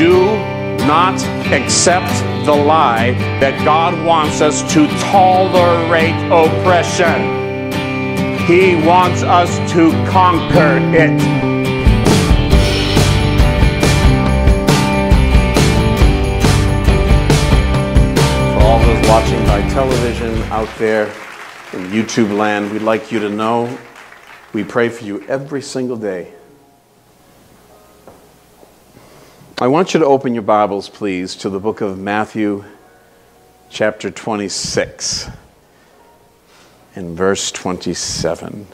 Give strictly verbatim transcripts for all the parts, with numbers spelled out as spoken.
do not accept the lie that God wants us to tolerate oppression. He wants us to conquer it. Watching by television out there in YouTube land, we'd like you to know we pray for you every single day. I want you to open your Bibles, please, to the book of Matthew, chapter twenty-six, and verse twenty-seven.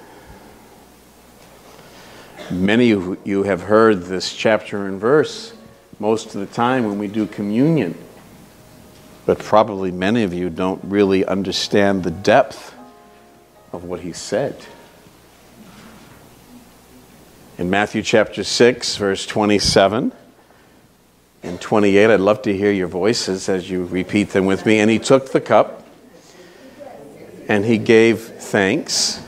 Many of you have heard this chapter and verse most of the time when we do communion. But probably many of you don't really understand the depth of what he said. In Matthew chapter six, verse twenty-seven and twenty-eight, I'd love to hear your voices as you repeat them with me. And he took the cup, and he gave thanks,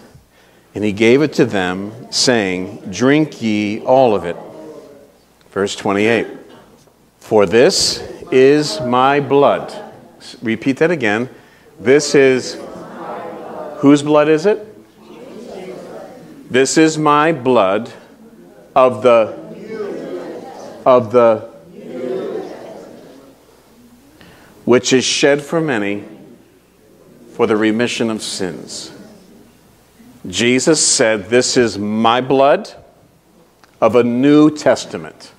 and he gave it to them, saying, "Drink ye all of it." Verse twenty-eight, "For this is my blood." Repeat that again. This is, whose blood is it? This is my blood of the, of the, which is shed for many for the remission of sins. Jesus said, this is my blood of a new testament.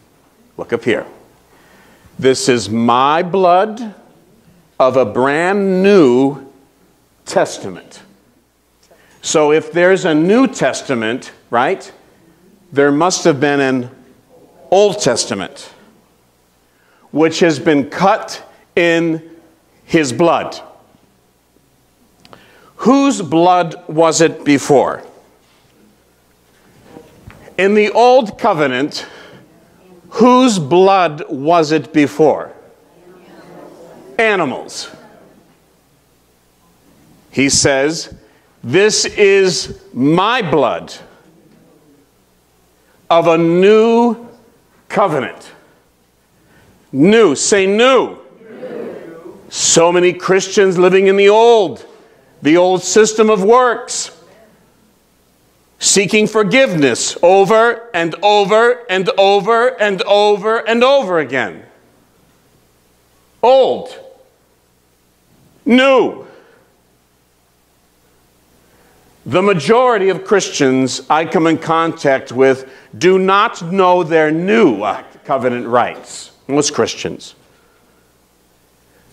Look up here. This is my blood of a brand new testament. So if there's a New Testament, right, there must have been an Old Testament, which has been cut in his blood. Whose blood was it before? In the Old Covenant, whose blood was it before? Animals. He says, this is my blood of a new covenant. New. Say new. New. So many Christians living in the old, the old system of works, seeking forgiveness over and over and over and over and over again. Old. New. The majority of Christians I come in contact with do not know their new covenant rights. Most Christians.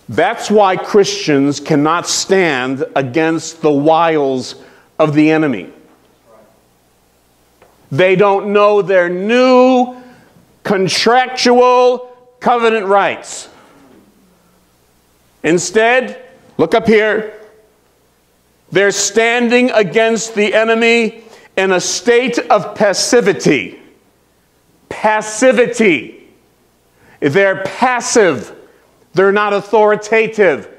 That's why Christians cannot stand against the wiles of the enemy. They don't know their new contractual covenant rights. Instead, look up here. They're standing against the enemy in a state of passivity. Passivity. They're passive. They're not authoritative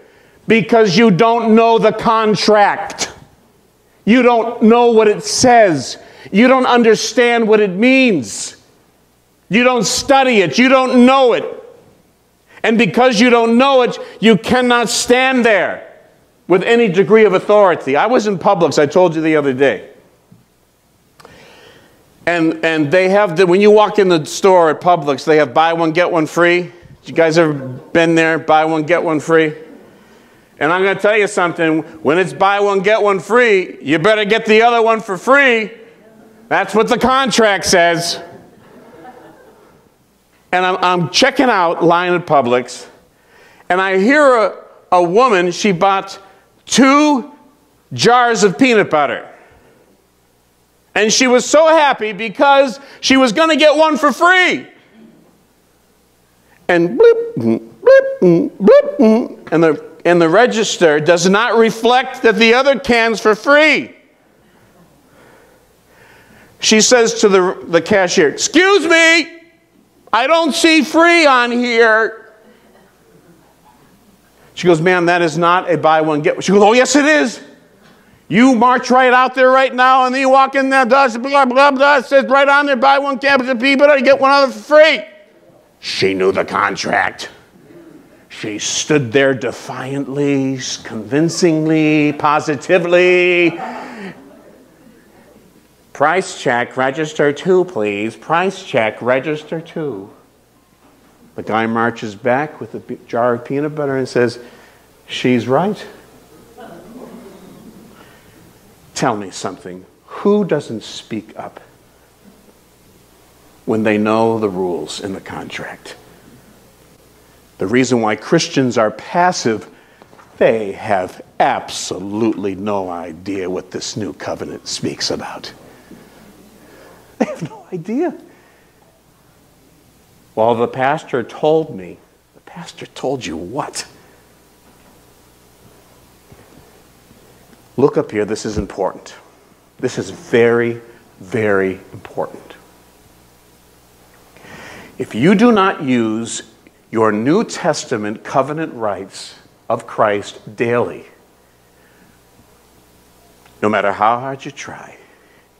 because you don't know the contract. You don't know what it says. You don't understand what it means. You don't study it. You don't know it. And because you don't know it, you cannot stand there with any degree of authority. I was in Publix, I told you the other day. And, and they have, the, when you walk in the store at Publix, they have buy one, get one free. You guys ever been there? Buy one, get one free. And I'm going to tell you something. When it's buy one, get one free, you better get the other one for free. That's what the contract says. And I'm, I'm checking out line at Publix, and I hear a, a woman, she bought two jars of peanut butter. And she was so happy because she was going to get one for free. And bloop, bloop, bloop, and the, and the register does not reflect that the other can's for free. She says to the, the cashier, "Excuse me, I don't see free on here." She goes, "Ma'am, that is not a buy one, get one." She goes, "Oh, yes, it is. You march right out there right now, and you walk in there, blah, blah, blah, blah. It says right on there, buy one, get one, get one other for free." She knew the contract. She stood there defiantly, convincingly, positively. Price check, register two, please. Price check, register two. The guy marches back with a jar of peanut butter and says, she's right. Tell me something. Who doesn't speak up when they know the rules in the contract? The reason why Christians are passive, they have absolutely no idea what this new covenant speaks about. They have no idea. Well, the pastor told me. The pastor told you what? Look up here. This is important. This is very, very important. If you do not use your New Testament covenant rights of Christ daily, no matter how hard you try,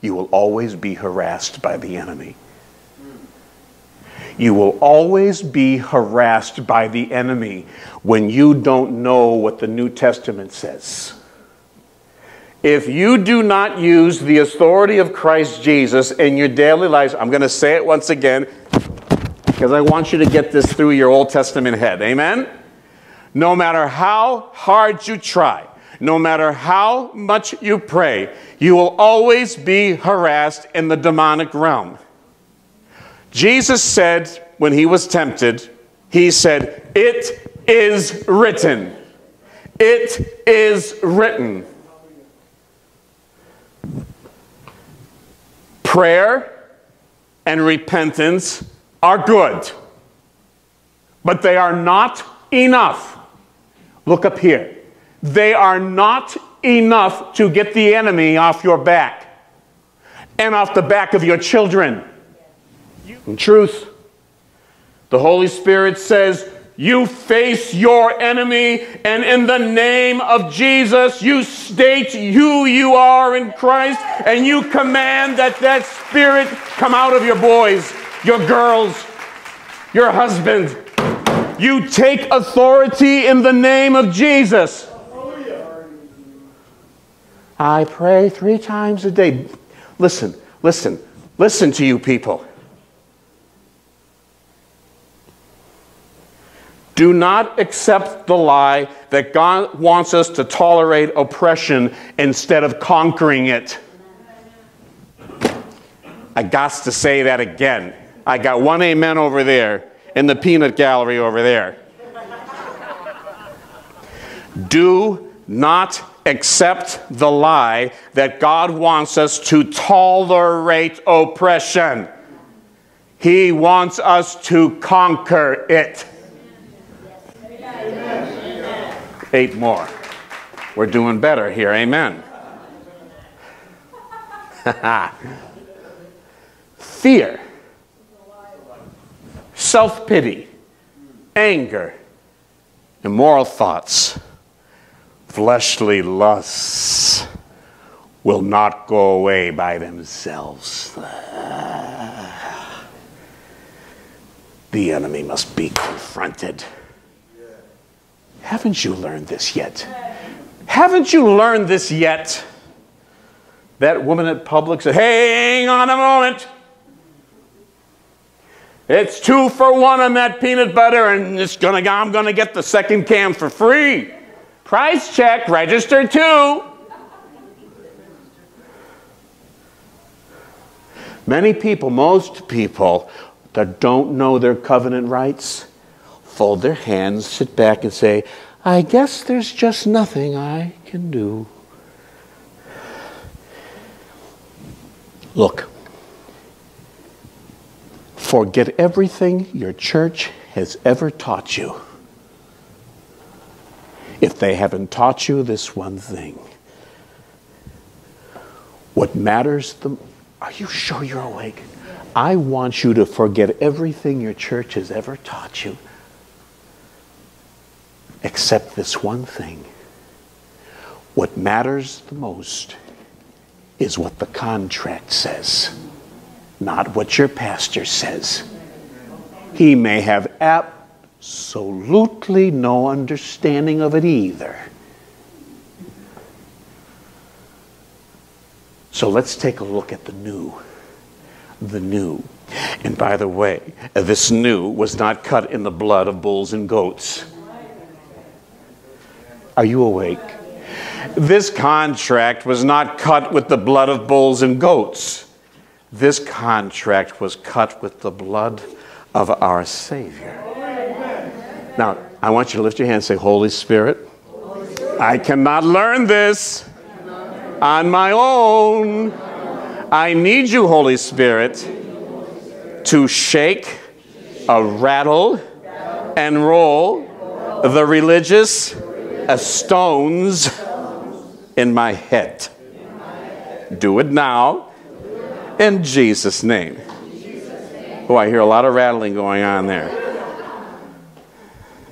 you will always be harassed by the enemy. You will always be harassed by the enemy when you don't know what the New Testament says. If you do not use the authority of Christ Jesus in your daily lives, I'm going to say it once again, because I want you to get this through your Old Testament head. Amen? No matter how hard you try, no matter how much you pray, you will always be harassed in the demonic realm. Jesus said when he was tempted, he said, it is written. It is written. Prayer and repentance are good, but they are not enough. Look up here. They are not enough to get the enemy off your back and off the back of your children. In truth, the Holy Spirit says, you face your enemy, and in the name of Jesus, you state who you are in Christ, and you command that that spirit come out of your boys, your girls, your husband. You take authority in the name of Jesus. I pray three times a day. Listen, listen, listen to you people. Do not accept the lie that God wants us to tolerate oppression instead of conquering it. I got to say that again. I got one amen over there in the peanut gallery over there. Do not accept the lie that God wants us to tolerate oppression. He wants us to conquer it. Eight more. We're doing better here. Amen. Fear. Self-pity, anger, immoral thoughts, fleshly lusts will not go away by themselves. The enemy must be confronted. Haven't you learned this yet? Haven't you learned this yet? That woman at Publix said, hey, hang on a moment. It's two for one on that peanut butter, and it's gonna, I'm going to get the second can for free. Price check, register two. Many people, most people that don't know their covenant rights, fold their hands, sit back and say, I guess there's just nothing I can do. Look. Forget everything your church has ever taught you. If they haven't taught you this one thing, what matters the most? Are you sure you're awake? I want you to forget everything your church has ever taught you, except this one thing. What matters the most is what the contract says. Not what your pastor says. He may have absolutely no understanding of it either. So let's take a look at the new. The new. And by the way, this new was not cut in the blood of bulls and goats. Are you awake? This contract was not cut with the blood of bulls and goats. This contract was cut with the blood of our Savior. Now, I want you to lift your hand and say, Holy Spirit, Holy Spirit. I cannot learn this on my own. I need you, Holy Spirit, to shake, a rattle, and roll the religious stones in my head. Do it now, in Jesus' name. Oh, I hear a lot of rattling going on there.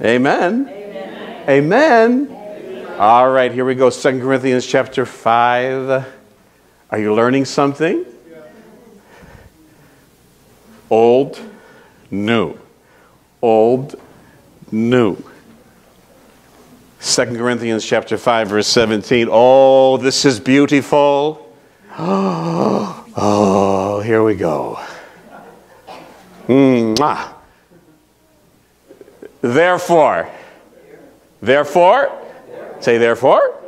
Amen. Amen. Amen. Amen. All right, here we go. Second Corinthians chapter five. Are you learning something? Old, new. Old, new. Second Corinthians chapter five, verse seventeen. Oh, this is beautiful. Oh, oh here we go. Mwah. Therefore. Therefore. Say therefore.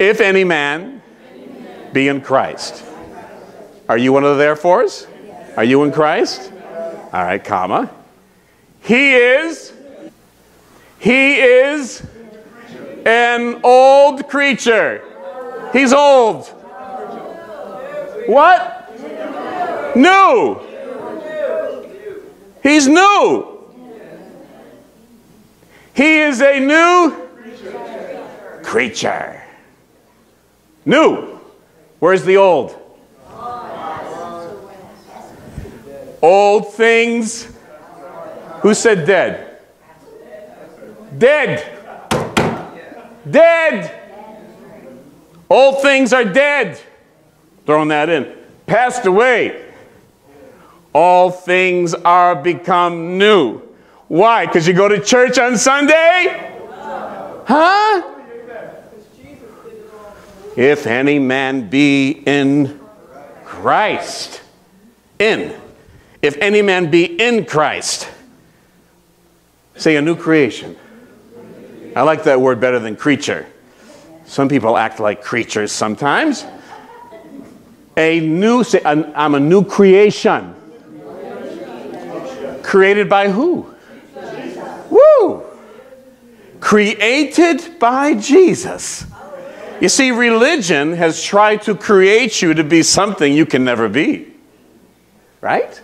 If any man be in Christ. Are you one of the therefores? Are you in Christ? All right, comma. He is. He is an old creature. He's old. What? New. He's new. He is a new creature. New. Where's the old? Old things. Who said dead? Dead. Dead. Old things are dead. Throwing that in. Passed away. All things are become new. Why? Because you go to church on Sunday? Huh? If any man be in Christ. In. If any man be in Christ. Say a new creation. I like that word better than creature. Some people act like creatures sometimes. A new, say, I'm a new creation. Created by who? Jesus. Woo! Created by Jesus. You see, religion has tried to create you to be something you can never be. Right?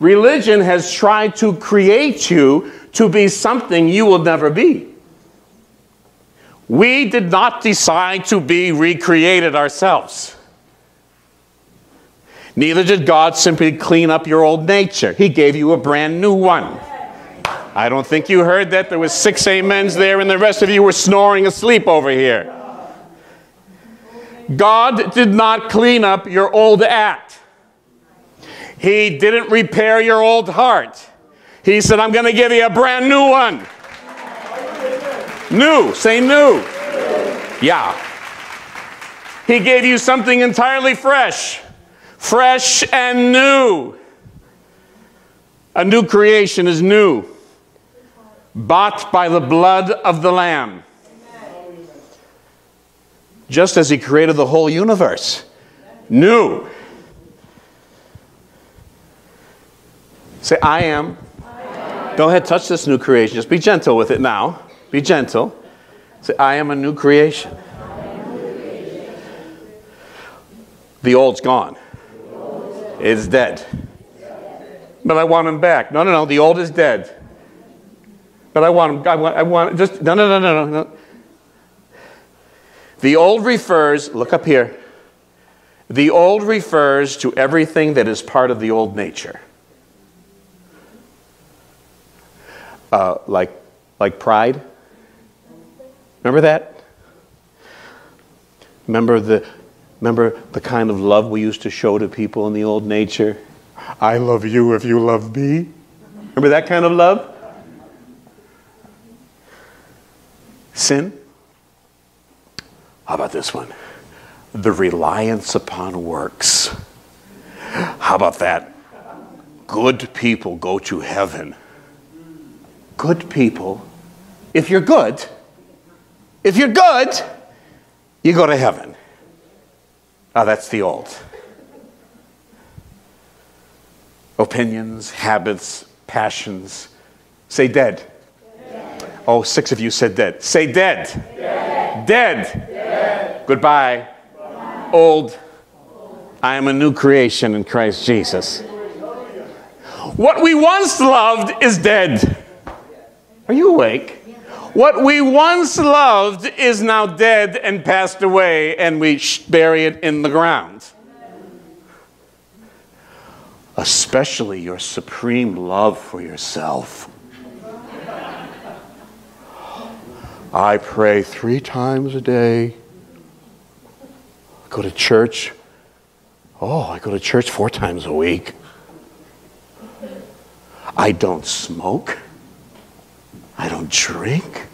Religion has tried to create you to be something you will never be. We did not decide to be recreated ourselves. Neither did God simply clean up your old nature. He gave you a brand new one. I don't think you heard that. There was six amens there, and the rest of you were snoring asleep over here. God did not clean up your old act. He didn't repair your old heart. He said, I'm going to give you a brand new one. New. Say new. Yeah. He gave you something entirely fresh. Fresh and new. A new creation is new. Bought by the blood of the Lamb. Just as He created the whole universe. New. Say, I am. I am. Go ahead, touch this new creation. Just be gentle with it now. Be gentle. Say, I am a new creation. The old's gone. It's dead. But I want him back. No, no, no. The old is dead. But I want him. I want. I want. Just no, no, no, no, no, no. The old refers. Look up here. The old refers to everything that is part of the old nature. Uh, like, like pride. Remember that? Remember the, remember the kind of love we used to show to people in the old nature? I love you if you love me. Remember that kind of love? Sin? How about this one? The reliance upon works. How about that? Good people go to heaven. Good people, if you're good, if you're good, you go to heaven. Ah, that's the old. Opinions, habits, passions. Say dead. Dead. Oh, six of you said dead. Say dead. Dead. Dead. Dead. Goodbye. Bye. Old. I am a new creation in Christ Jesus. What we once loved is dead. Are you awake? What we once loved is now dead and passed away, and we bury it in the ground. Especially your supreme love for yourself. I pray three times a day. I go to church. Oh, I go to church four times a week. I don't smoke. I don't drink.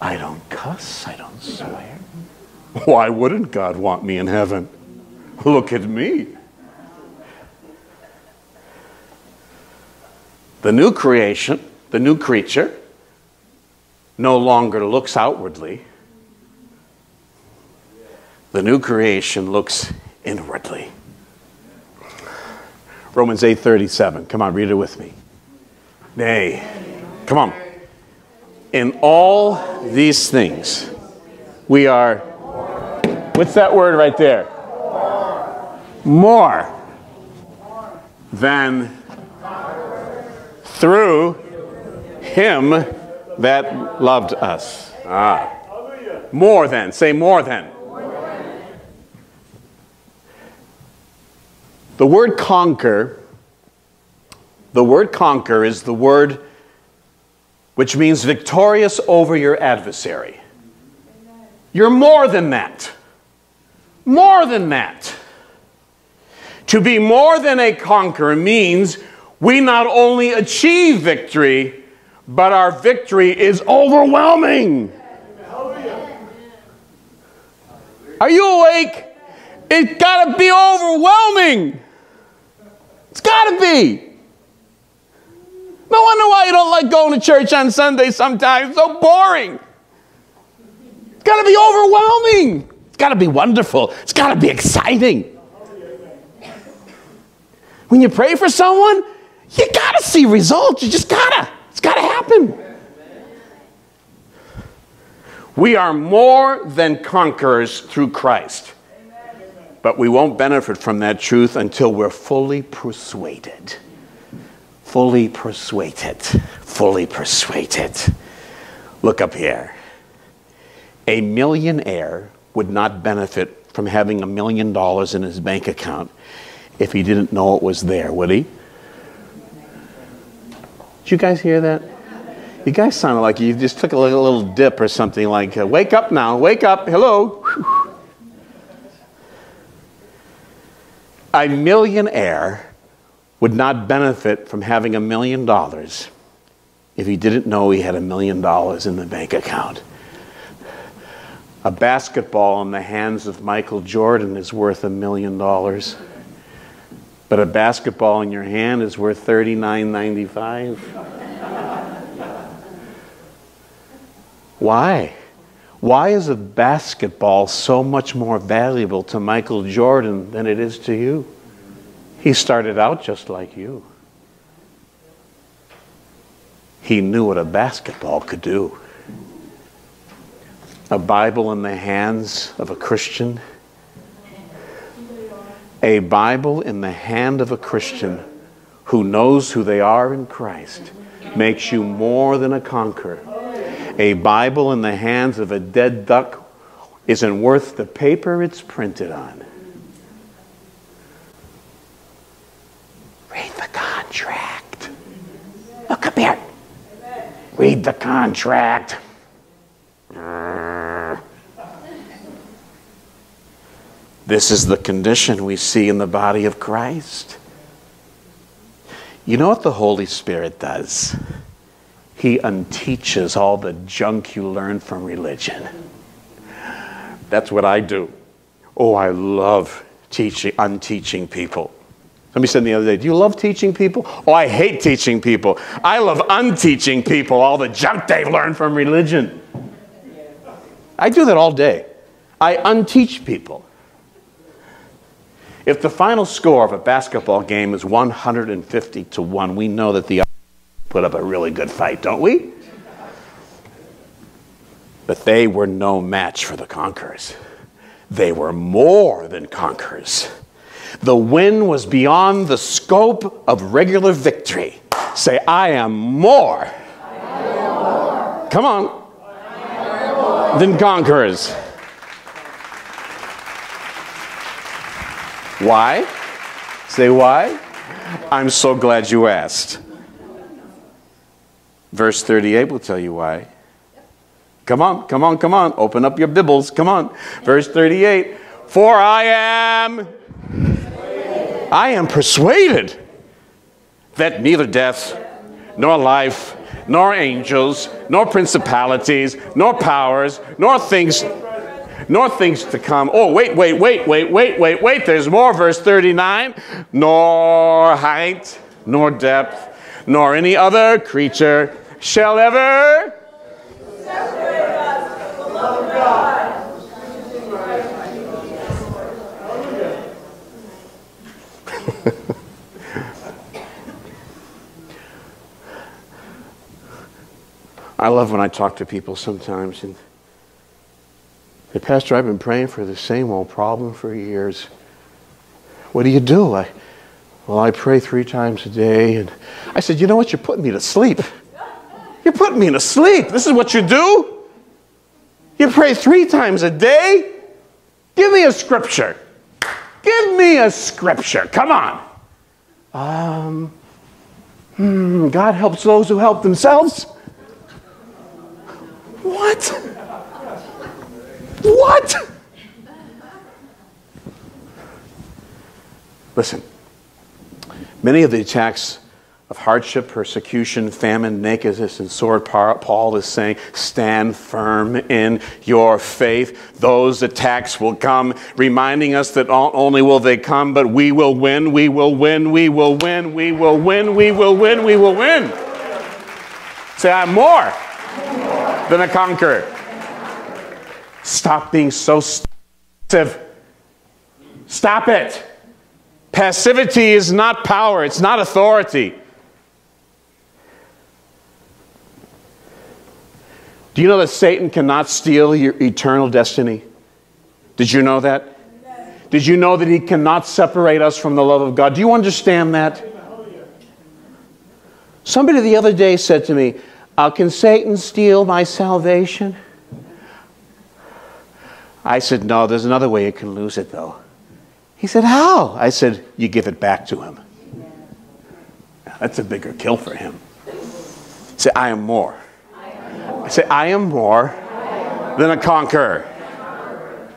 I don't cuss. I don't swear. Why wouldn't God want me in heaven? Look at me. The new creation, the new creature, no longer looks outwardly. The new creation looks inwardly. Romans eight thirty-seven. Come on, read it with me. Nay. Come on. In all these things, we are, what's that word right there? More than through him that loved us. Ah. More than. Say more than. The word conquer, the word conquer is the word which means victorious over your adversary. You're more than that. More than that. To be more than a conqueror means we not only achieve victory, but our victory is overwhelming. Are you awake? It's got to be overwhelming. It's got to be. No wonder why you don't like going to church on Sunday sometimes. It's so boring. It's got to be overwhelming. It's got to be wonderful. It's got to be exciting. When you pray for someone, you gotta see results. You just gotta. It's gotta happen. We are more than conquerors through Christ. But we won't benefit from that truth until we're fully persuaded. Fully persuaded. Fully persuaded. Look up here. A millionaire would not benefit from having a million dollars in his bank account if he didn't know it was there, would he? Did you guys hear that? You guys sounded like you just took a little, little dip or something like, uh, wake up now, wake up, hello. A millionaire would not benefit from having a million dollars if he didn't know he had a million dollars in the bank account. A basketball in the hands of Michael Jordan is worth a million dollars. But a basketball in your hand is worth thirty-nine ninety-five. Why? Why is a basketball so much more valuable to Michael Jordan than it is to you? He started out just like you. He knew what a basketball could do. A Bible in the hands of a Christian. A Bible in the hand of a Christian who knows who they are in Christ makes you more than a conqueror. A Bible in the hands of a dead duck isn't worth the paper it's printed on. Read the contract. Look up here. Read the contract. This is the condition we see in the body of Christ. You know what the Holy Spirit does? He unteaches all the junk you learned from religion. That's what I do. Oh, I love teaching, unteaching people. Somebody said the other day, do you love teaching people? Oh, I hate teaching people. I love unteaching people all the junk they've learned from religion. I do that all day. I unteach people. If the final score of a basketball game is one hundred fifty to one, we know that the other put up a really good fight, don't we? But they were no match for the conquerors. They were more than conquerors. The win was beyond the scope of regular victory. Say, I am more, I am more. Come on, I am more than conquerors. Why? Say why? I'm so glad you asked. Verse thirty-eight will tell you why. Come on, come on, come on. Open up your Bibles. Come on. Verse thirty-eight. For I am, I am persuaded that neither death, nor life, nor angels, nor principalities, nor powers, nor things... nor things to come. Oh, wait, wait, wait, wait, wait, wait, wait. There's more. Verse thirty-nine. Nor height, nor depth, nor any other creature shall ever separate us from the love of God. I love when I talk to people sometimes and Hey, Pastor, I've been praying for the same old problem for years. What do you do? I, well, I pray three times a day. And I said, you know what? You're putting me to sleep. You're putting me to sleep. This is what you do? You pray three times a day? Give me a scripture. Give me a scripture. Come on. Um, hmm, God helps those who help themselves? What? What? Listen, many of the attacks of hardship, persecution, famine, nakedness, and sword, Paul is saying, stand firm in your faith. Those attacks will come, reminding us that not only will they come, but we will win, we will win, we will win, we will win, we will win, we will win. We will win. Say, I'm more than a conqueror. Stop being so passive. Stop it. Passivity is not power. It's not authority. Do you know that Satan cannot steal your eternal destiny? Did you know that? Did you know that he cannot separate us from the love of God? Do you understand that? Somebody the other day said to me, uh, can Satan steal my salvation? I said, no, there's another way you can lose it, though. He said, how? I said, you give it back to him. Now, that's a bigger kill for him. Say, I am more. I am more. I say, I am more, I am more than a conqueror.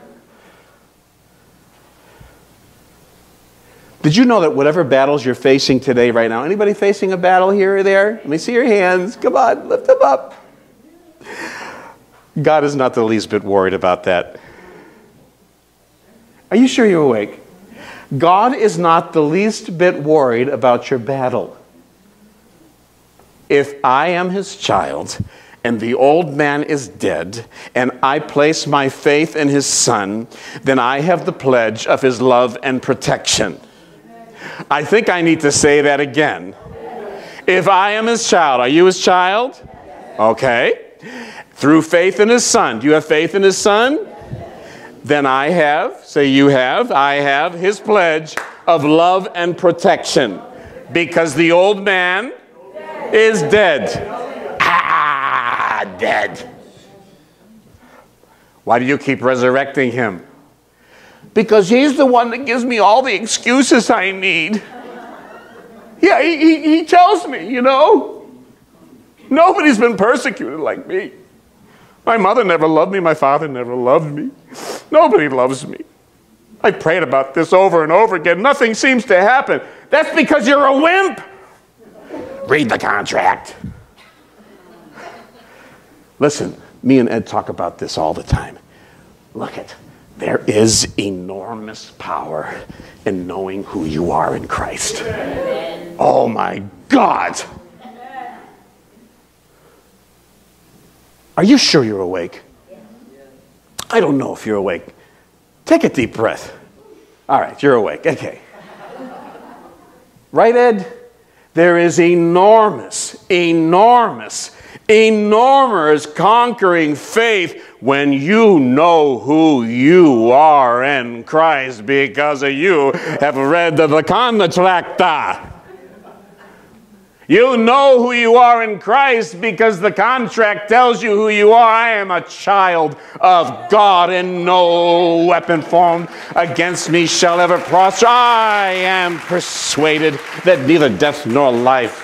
Did you know that whatever battles you're facing today, right now, anybody facing a battle here or there? Let me see your hands. Come on, lift them up. God is not the least bit worried about that. Are you sure you're awake? God is not the least bit worried about your battle. If I am his child and the old man is dead and I place my faith in his son, then I have the pledge of his love and protection. I think I need to say that again. If I am his child, are you his child? Okay. Through faith in his son. Do you have faith in his son? Then I have, say you have, I have his pledge of love and protection because the old man is dead. Ah, dead. Why do you keep resurrecting him? Because he's the one that gives me all the excuses I need. Yeah, he, he, he tells me, you know, nobody's been persecuted like me. My mother never loved me. My father never loved me. Nobody loves me. I prayed about this over and over again. Nothing seems to happen. That's because you're a wimp. Read the contract. Listen, me and Ed talk about this all the time. Look at, there is enormous power in knowing who you are in Christ. Amen. Oh my God. Are you sure you're awake? I don't know if you're awake. Take a deep breath. All right, you're awake. Okay. Right, Ed? There is enormous, enormous, enormous conquering faith when you know who you are in Christ, because of you have read the contract. You know who you are in Christ because the contract tells you who you are. I am a child of God, and no weapon formed against me shall ever prosper. I am persuaded that neither death nor life.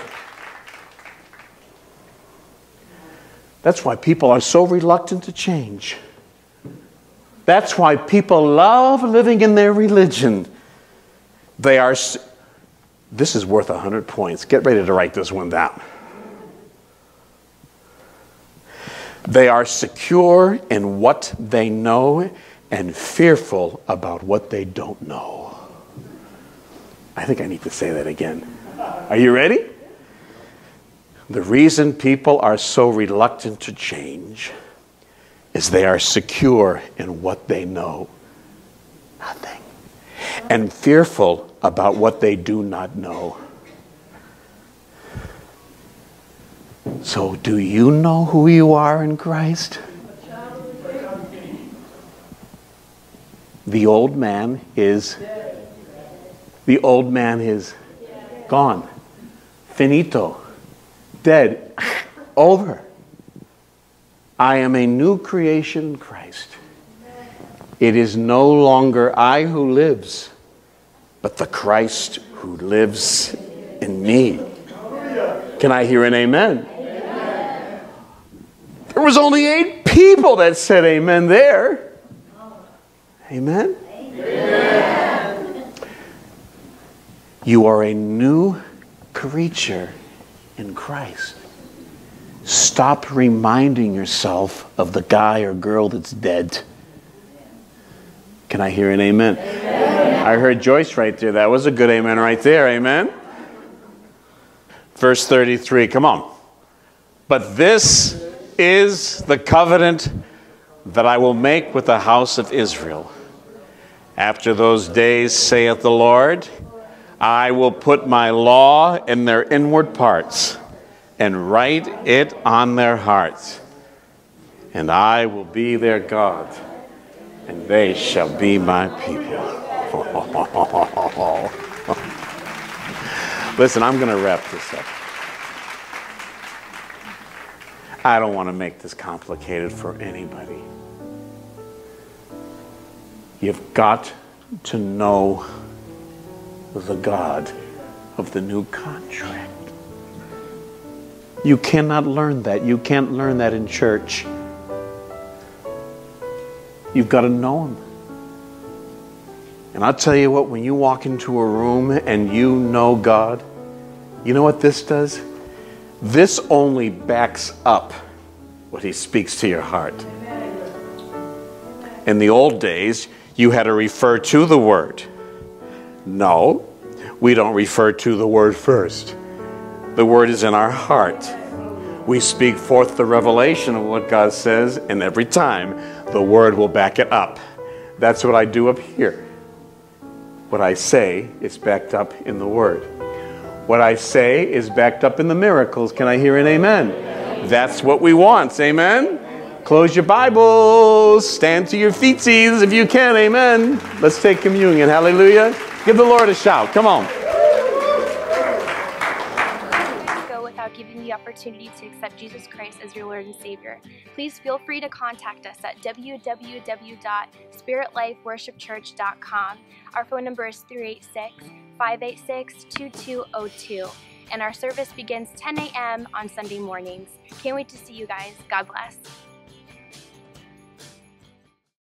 That's why people are so reluctant to change. That's why people love living in their religion. They are... This is worth one hundred points. Get ready to write this one down. They are secure in what they know and fearful about what they don't know. I think I need to say that again. Are you ready? The reason people are so reluctant to change is they are secure in what they know. Nothing. And fearful about what they do not know. So do you know who you are in Christ? The old man is, the old man is gone. Finito. Dead. Over. I am a new creation in Christ. It is no longer I who lives, but the Christ who lives in me. Can I hear an amen? Amen. There was only eight people that said amen there. Amen? Amen. You are a new creature in Christ. Stop reminding yourself of the guy or girl that's dead. Can I hear an amen? Amen. I heard Joyce right there. That was a good amen right there. Amen. Verse thirty-three. Come on. But this is the covenant that I will make with the house of Israel. After those days, saith the Lord, I will put my law in their inward parts and write it on their hearts. And I will be their God, and they shall be my people. Listen, I'm going to wrap this up. I don't want to make this complicated for anybody. You've got to know the God of the new contract. You cannot learn that. You can't learn that in church. You've got to know Him. And I'll tell you what, when you walk into a room and you know God, you know what this does? This only backs up what He speaks to your heart. In the old days, you had to refer to the Word. No, we don't refer to the Word first. The Word is in our heart. We speak forth the revelation of what God says, and every time, the Word will back it up. That's what I do up here. What I say is backed up in the Word. What I say is backed up in the miracles. Can I hear an amen? Amen. That's what we want. Amen? Amen. Close your Bibles. Stand to your feetsies if you can. Amen. Let's take communion. Hallelujah. Give the Lord a shout. Come on. Giving the opportunity to accept Jesus Christ as your Lord and Savior. Please feel free to contact us at w w w dot spirit life worship church dot com. Our phone number is three eight six, five eight six, two two zero two, and our service begins ten a m on Sunday mornings. Can't wait to see you guys. God bless.